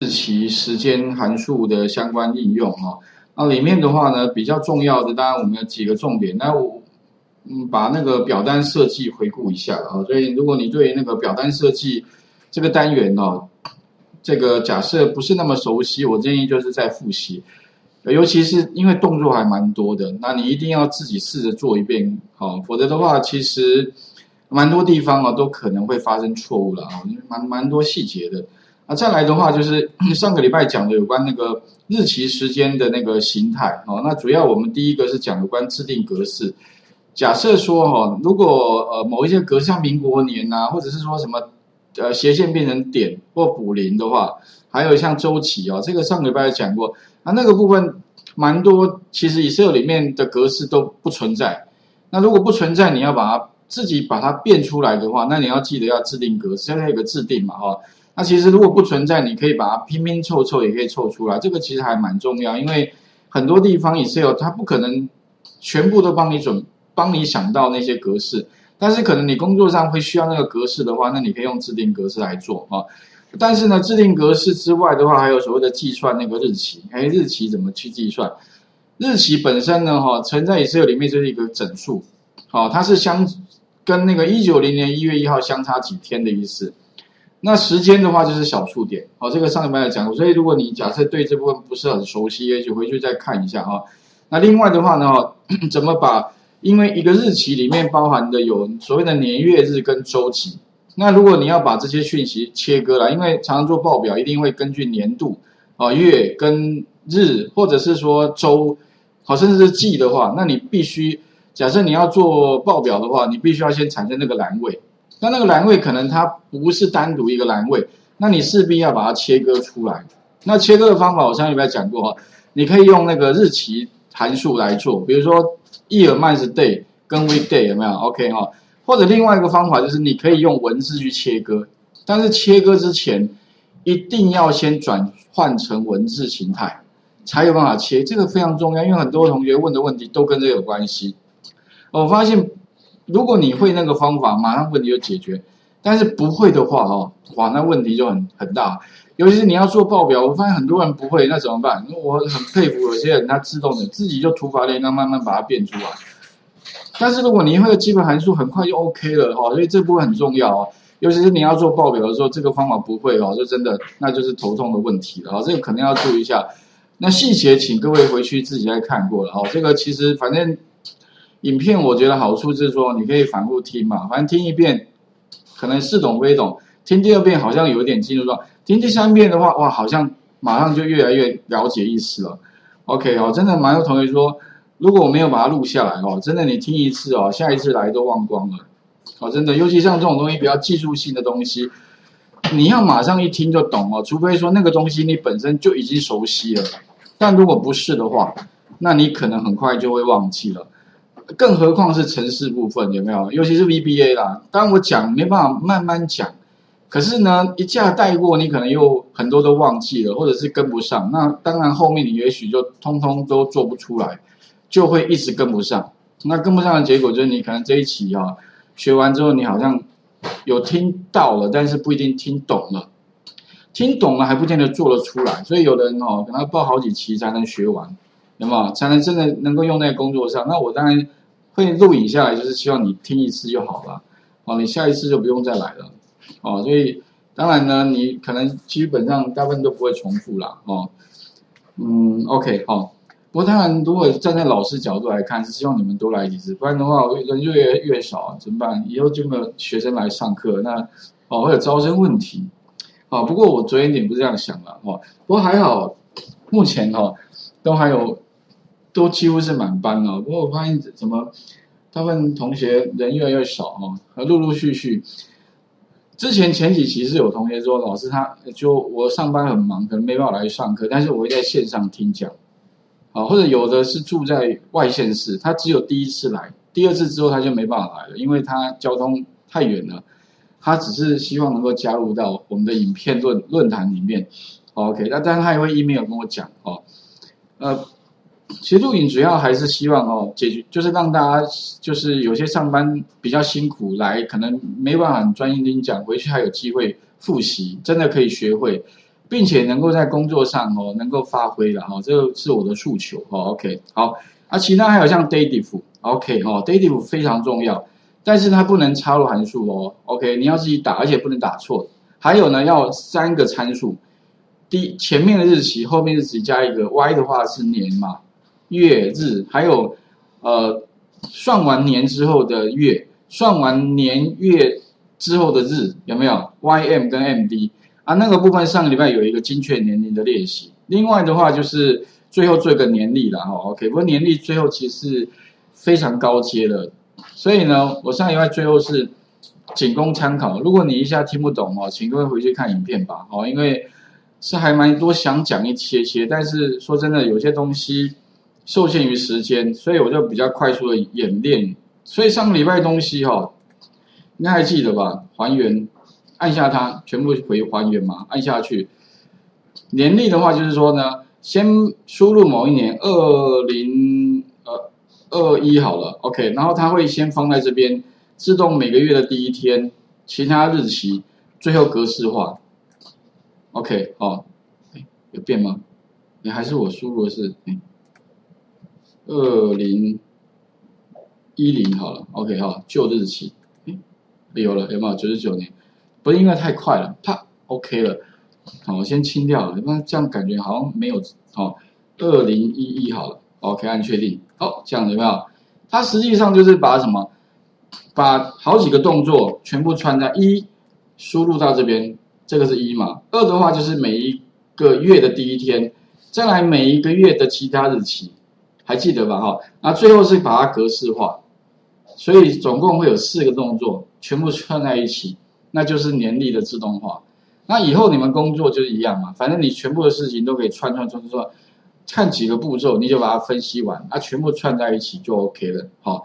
日期、时间函数的相关应用哈。那里面的话呢，比较重要的当然我们有几个重点。那我把那个表单设计回顾一下啊。所以如果你对那个表单设计这个单元哦，这个假设不是那么熟悉，我建议就是在复习，尤其是因为动作还蛮多的，那你一定要自己试着做一遍哦，否则的话其实蛮多地方哦都可能会发生错误了啊，蛮多细节的。 那再来的话，就是上个礼拜讲的有关那个日期时间的那个形态哦。那主要我们第一个是讲有关制定格式。假设说哦，如果某一些格式像民国年呐、啊，或者是说什么斜线变成点或补零的话，还有像周期哦，这个上个礼拜讲过。那个部分蛮多，其实Excel里面的格式都不存在。那如果不存在，你要自己把它变出来的话，那你要记得要制定格式，现在有个制定嘛哈。 那其实如果不存在，你可以把它拼拼凑凑，也可以凑出来。这个其实还蛮重要，因为很多地方 Excel 它不可能全部都帮你想到那些格式，但是可能你工作上会需要那个格式的话，那你可以用制定格式来做啊。但是呢，制定格式之外的话，还有所谓的计算那个日期。日期怎么去计算？日期本身呢，存在 Excel 里面就是一个整数，好，它是跟那个1990年1月1号相差几天的意思。 那时间的话就是小数点，好，这个上一班有讲过，所以如果你假设对这部分不是很熟悉，也许回去再看一下啊。那另外的话呢，怎么把因为一个日期里面包含的有所谓的年月日跟周期，那如果你要把这些讯息切割了，因为常常做报表一定会根据年度啊、月跟日，或者是说周，好甚至是季的话，那你必须假设你要做报表的话，你必须要先产生那个栏位。 那个栏位可能它不是单独一个栏位，那你势必要把它切割出来。那切割的方法我上礼拜讲过你可以用那个日期函数来做，比如说 year month day 跟 weekday 有没有 ？OK 哈？或者另外一个方法就是你可以用文字去切割，但是切割之前一定要先转换成文字形态，才有办法切。这个非常重要，因为很多同学问的问题都跟这有关系。我发现。 如果你会那个方法，马上问题就解决；但是不会的话，哇，那问题就很大。尤其是你要做报表，我发现很多人不会，那怎么办？我很佩服有些人，他自动的自己就土法炼钢，慢慢把它变出来。但是如果你会的基本函数，很快就 OK 了所以这部分很重要尤其是你要做报表的时候，这个方法不会就真的那就是头痛的问题了这个可能要注意一下。那细节请各位回去自己再看过了这个其实反正。 影片我觉得好处是说，你可以反复听嘛，反正听一遍可能似懂非懂，听第二遍好像有点进入状态，听第三遍的话，哇，好像马上就越来越了解意思了。OK 真的蛮多同学说，如果我没有把它录下来真的你听一次下一次来都忘光了。真的，尤其像这种东西比较技术性的东西，你要马上一听就懂除非说那个东西你本身就已经熟悉了，但如果不是的话，那你可能很快就会忘记了。 更何况是程式部分有没有？尤其是 VBA 啦，当然我讲没办法慢慢讲，可是呢一架带过，你可能又很多都忘记了，或者是跟不上。那当然后面你也许就通通都做不出来，就会一直跟不上。那跟不上的结果就是你可能这一期学完之后，你好像有听到了，但是不一定听懂了。听懂了还不见得做得出来，所以有人可能要报好几期才能学完，有没有？才能真的能够用在工作上。那我当然。 会录影下来，就是希望你听一次就好了，你下一次就不用再来了，所以当然呢，你可能基本上大部分都不会重复啦，OK， 不过当然，如果站在老师角度来看，是希望你们多来几次，不然的话人就越少，怎么办？以后就没有学生来上课，那会有招生问题，不过我昨天也不是这样想了，不过还好，目前都还有。 都几乎是满班了，不过我发现怎么大部分同学人越来越少和陆陆续续。之前前几期是有同学说，老师我上班很忙，可能没办法来上课，但是我会在线上听讲，或者有的是住在外县市，他只有第一次来，第二次之后他就没办法来了，因为他交通太远了，他只是希望能够加入到我们的影片论坛里面。OK， 那但是他也会 email 跟我讲其实录影主要还是希望解决就是让大家就是有些上班比较辛苦来，可能没办法很专心听讲，回去还有机会复习，真的可以学会。并且能够在工作上哦能够发挥了哈，这是我的诉求哦。OK， 好，啊，其他还有像 dative，OK 哦 ，dative 非常重要，但是它不能插入函数哦。OK， 你要自己打，而且不能打错。还有呢，要3个参数，前面的日期，后面日期加一个 y 的话是年嘛，月日，还有算完年之后的月，算完年月之后的日，有没有 ym 跟 md？ 啊，那个部分上个礼拜有一个精确年龄的练习。另外的话就是最后做一个年历啦，哈 ，OK。不过年历最后其实非常高阶的，所以呢，我上礼拜最后是仅供参考。如果你一下听不懂哦，请各位回去看影片吧，哦，因为是还蛮多想讲一些些，但是说真的，有些东西受限于时间，所以我就比较快速的演练。所以上个礼拜的东西哈，应该还记得吧？还原。按下它，全部回还原嘛，按下去。年历的话，就是说呢，先输入某一年2021好了 ，OK， 然后它会先放在这边，自动每个月的第一天，其他日期，最后格式化 ，OK， 哦，有变吗？也还是我输入的是2010好了 ，OK， 好，旧日期，有了，有没有99年？不是因为太快了，啪 ，OK 了。好，我先清掉了，那这样感觉好像没有哦。2011好了 ，OK， 按确定。好，这样有没有？它实际上就是把什么，把好几个动作全部串在1输入到这边，这个是1嘛。2的话就是每一个月的第一天，再来每一个月的其他日期，还记得吧？哈，那最后是把它格式化，所以总共会有4个动作，全部串在一起。那就是年历的自动化，那以后你们工作就是一样嘛，反正你全部的事情都可以串，看几个步骤你就把它分析完，那全部串在一起就 OK 了。好，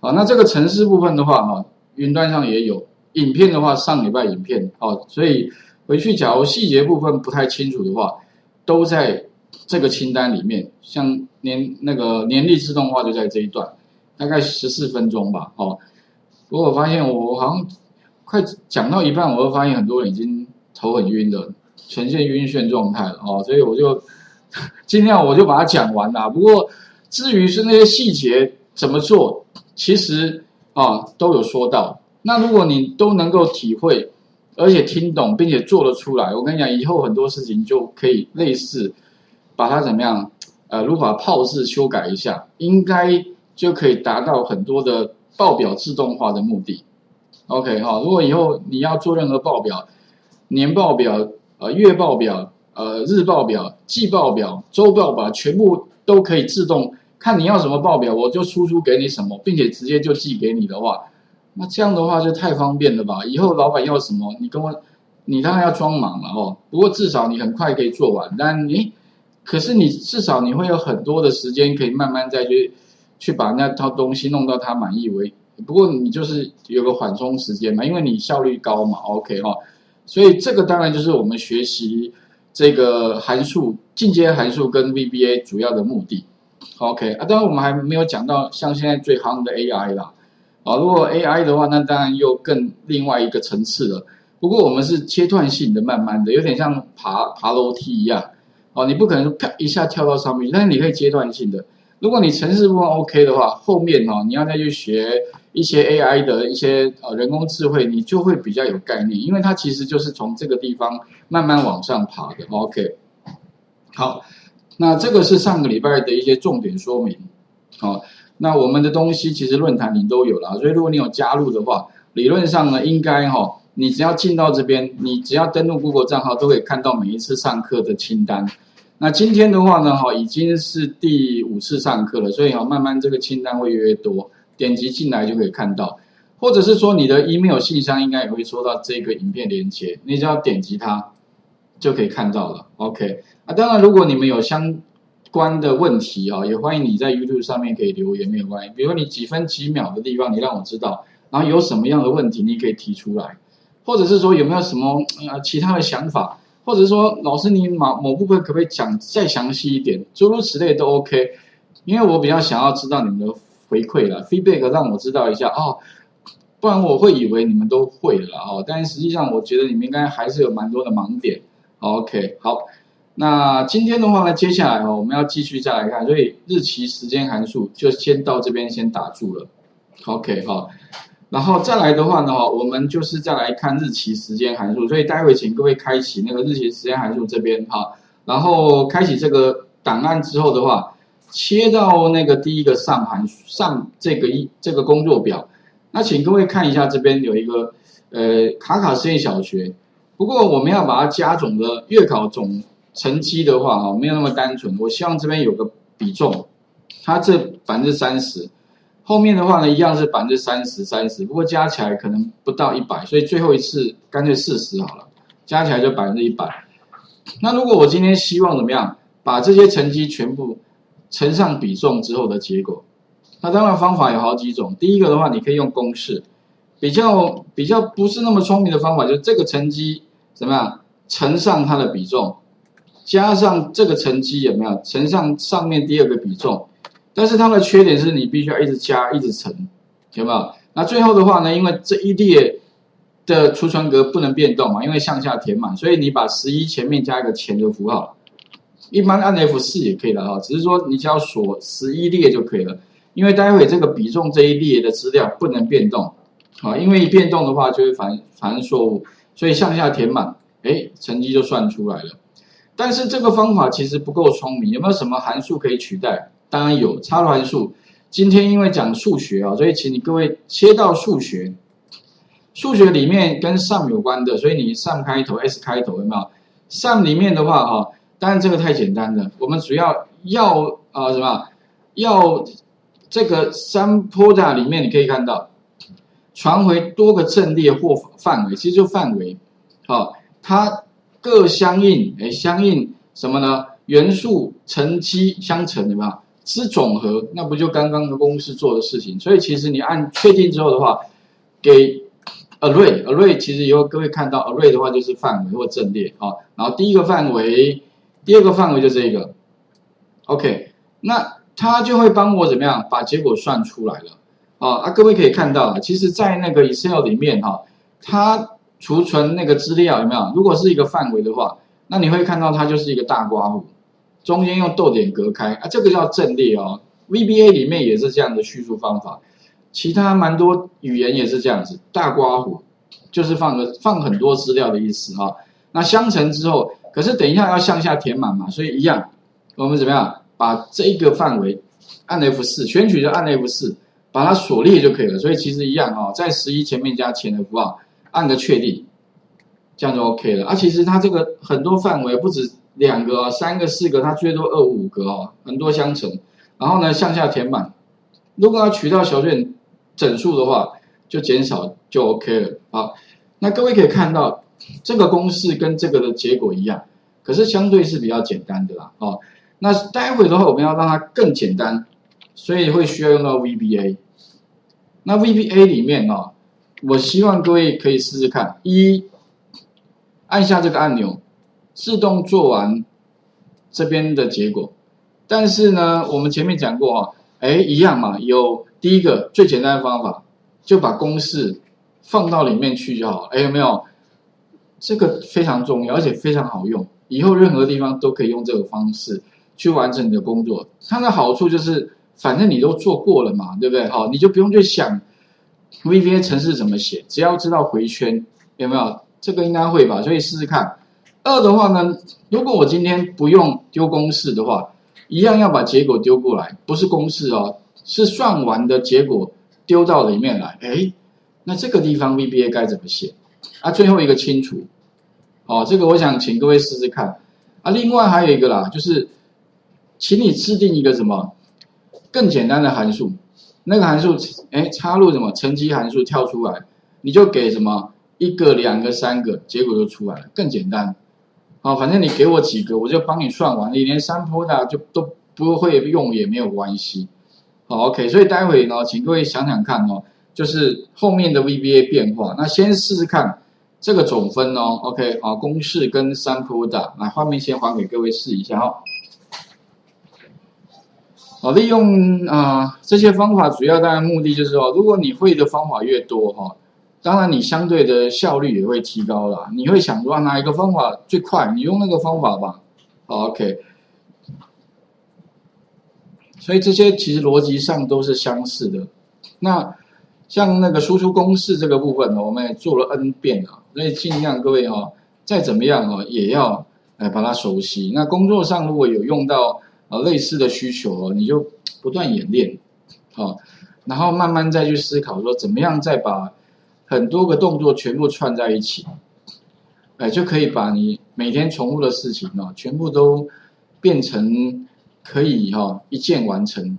好，那这个程式部分的话，哈，云端上也有，影片的话上礼拜影片，哦，所以回去假如细节部分不太清楚的话，都在这个清单里面，像年历自动化就在这一段，大概14分钟吧，哦，不过我发现我好像。快讲到一半，我会发现很多人已经头很晕了，呈现晕眩状态了哦，所以我就尽量我就把它讲完啦。不过至于是那些细节怎么做，其实啊都有说到。那如果你都能够体会，而且听懂并且做得出来，我跟你讲，以后很多事情就可以类似把它怎么样如法炮制修改一下，应该就可以达到很多的报表自动化的目的。OK 哈，如果以后你要做任何报表，年报表、月报表、日报表、季报表、周报表，全部都可以自动看你要什么报表，我就输出给你什么，并且直接就寄给你的话，那这样的话就太方便了吧？以后老板要什么，你当然要装忙了哦。不过至少你很快可以做完，但可是你至少你会有很多的时间可以慢慢再去把那套东西弄到他满意为止。不过你就是有个缓冲时间嘛，因为你效率高嘛 ，OK 哈，所以这个当然就是我们学习这个函数进阶函数跟 VBA 主要的目的 ，OK 啊，当然我们还没有讲到像现在最夯的 AI 啦，啊，如果 AI 的话，那当然又更另外一个层次了。不过我们是阶段性的，慢慢的，有点像爬楼梯一样，哦，你不可能啪一下跳到上面，但是你可以阶段性的。如果你程式部分 OK 的话，后面哦你要再去学一些 AI 的一些人工智慧，你就会比较有概念，因为它其实就是从这个地方慢慢往上爬的。OK， 好，那这个是上个礼拜的一些重点说明。好，那我们的东西其实论坛里都有啦，所以如果你有加入的话，理论上呢应该哈，你只要进到这边，你只要登录 Google 账号，都可以看到每一次上课的清单。那今天的话呢，已经是第5次上课了，所以慢慢这个清单会越来越多，点击进来就可以看到，或者是说你的 email 信箱应该也会收到这个影片连结，你只要点击它就可以看到了。OK， 啊，当然如果你们有相关的问题啊，也欢迎你在 YouTube 上面可以留言，没有关系。比如你几分几秒的地方，你让我知道，然后有什么样的问题你可以提出来，或者是说有没有什么其他的想法。或者说，老师，你某部分可不可以讲再详细一点？诸如此类都 OK， 因为我比较想要知道你们的回馈了 ，feedback 让我知道一下哦，不然我会以为你们都会了哦，但实际上我觉得你们应该还是有蛮多的盲点 OK， 好，那今天的话呢，接下来我们要继续再来看，所以日期时间函数就先到这边先打住了。OK， 好，然后再来的话呢，我们就是再来看日期时间函数，所以待会请各位开启那个日期时间函数这边哈，然后开启这个档案之后的话。 切到那个第一个上函数上这个工作表，那请各位看一下这边有一个卡卡实验小学，不过我们要把它加总的月考总成绩的话哈，没有那么单纯，我希望这边有个比重，它这 30%， 后面的话呢一样是 30%， 不过加起来可能不到100，所以最后一次干脆40好了，加起来就 100%。那如果我今天希望怎么样，把这些成绩全部 乘上比重之后的结果，那当然方法有好几种。第一个的话，你可以用公式，比较不是那么聪明的方法，就是这个成绩怎么样乘上它的比重，加上这个成绩有没有乘上上面第二个比重。但是它的缺点是你必须要一直加一直乘，有没有？那最后的话呢，因为这一列的储存格不能变动嘛，因为向下填满，所以你把11前面加一个前的符号。 一般按 F4也可以了哈，只是说你只要锁11列就可以了，因为待会这个比重这一列的资料不能变动，啊，因为一变动的话就会反映错误，所以向下填满，哎，成绩就算出来了。但是这个方法其实不够聪明，有没有什么函数可以取代？当然有，插入函数。今天因为讲数学啊，所以请你各位切到数学，数学里面跟 sum 有关的，所以你 sum 开头 S 开头有没有 ？sum 里面的话哈。 当然这个太简单了，我们主要什么？要这个sum product里面你可以看到，传回多个阵列或范围，其实就范围，好、哦，它各相应，哎，相应什么呢？元素乘积相乘，对吧？之总和，那不就刚刚的公式做的事情？所以其实你按确定之后的话，给 array 其实以后各位看到 array 的话就是范围或阵列，好、哦，然后第一个范围。 第二个范围就这个 ，OK， 那它就会帮我怎么样把结果算出来了啊？各位可以看到啊，其实，在那个 Excel 里面哈，它储存那个资料有没有？如果是一个范围的话，那你会看到它就是一个大括弧，中间用逗点隔开啊，这个叫阵列哦。VBA 里面也是这样的叙述方法，其他蛮多语言也是这样子，大括弧就是放很多资料的意思啊。那相乘之后。 可是等一下要向下填满嘛，所以一样，我们怎么样把这个范围按 F4 选取就按 F4， 把它锁列就可以了。所以其实一样哦，在11前面加前的符号，按个确定，这样就 OK 了。啊，其实它这个很多范围不止两个、哦、三个、4个，它最多2、5个哦，很多相乘。然后呢，向下填满。如果要取到小卷整数的话，就减少就 OK 了。好，那各位可以看到。 这个公式跟这个的结果一样，可是相对是比较简单的啦。哦，那待会的话，我们要让它更简单，所以会需要用到 VBA。那 VBA 里面哦，我希望各位可以试试看。一，按下这个按钮，自动做完这边的结果。但是呢，我们前面讲过哦，哎，一样嘛，有第一个最简单的方法，就把公式放到里面去就好。哎，有没有？ 这个非常重要，而且非常好用。以后任何地方都可以用这个方式去完成你的工作。它的好处就是，反正你都做过了嘛，对不对？好，你就不用去想 VBA 程式怎么写，只要知道回圈有没有，这个应该会吧？所以试试看。二的话呢，如果我今天不用丢公式的话，一样要把结果丢过来，不是公式哦，是算完的结果丢到里面来。哎，那这个地方 VBA 该怎么写？啊，最后一个清除。 哦，这个我想请各位试试看啊。另外还有一个啦，就是请你制定一个什么更简单的函数，那个函数哎插入什么乘积函数跳出来，你就给什么1个、2个、3个，结果就出来了，更简单。哦，反正你给我几个，我就帮你算完，你连sum product就都不会用也没有关系。好 ，OK， 所以待会呢，请各位想想看哦，就是后面的 VBA 变化，那先试试看。 这个总分哦 ，OK， 好，公式跟sum product，来画面先还给各位试一下哦。好，利用这些方法，主要当然目的就是哦，如果你会的方法越多哈、哦，当然你相对的效率也会提高啦。你会想说哪一个方法最快，你用那个方法吧。OK。所以这些其实逻辑上都是相似的。那像那个输出公式这个部分呢，我们也做了 N 遍啊，所以尽量各位哈，再怎么样哈，也要把它熟悉。那工作上如果有用到类似的需求，你就不断演练，好，然后慢慢再去思考说怎么样再把很多个动作全部串在一起，就可以把你每天重复的事情哦，全部都变成可以哈一键完成。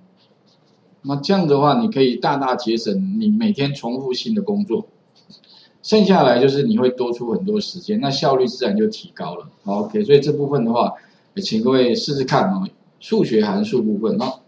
那这样的话，你可以大大节省你每天重复性的工作，剩下来就是你会多出很多时间，那效率自然就提高了。好 ，OK， 所以这部分的话，请各位试试看哦，数学函数部分哦。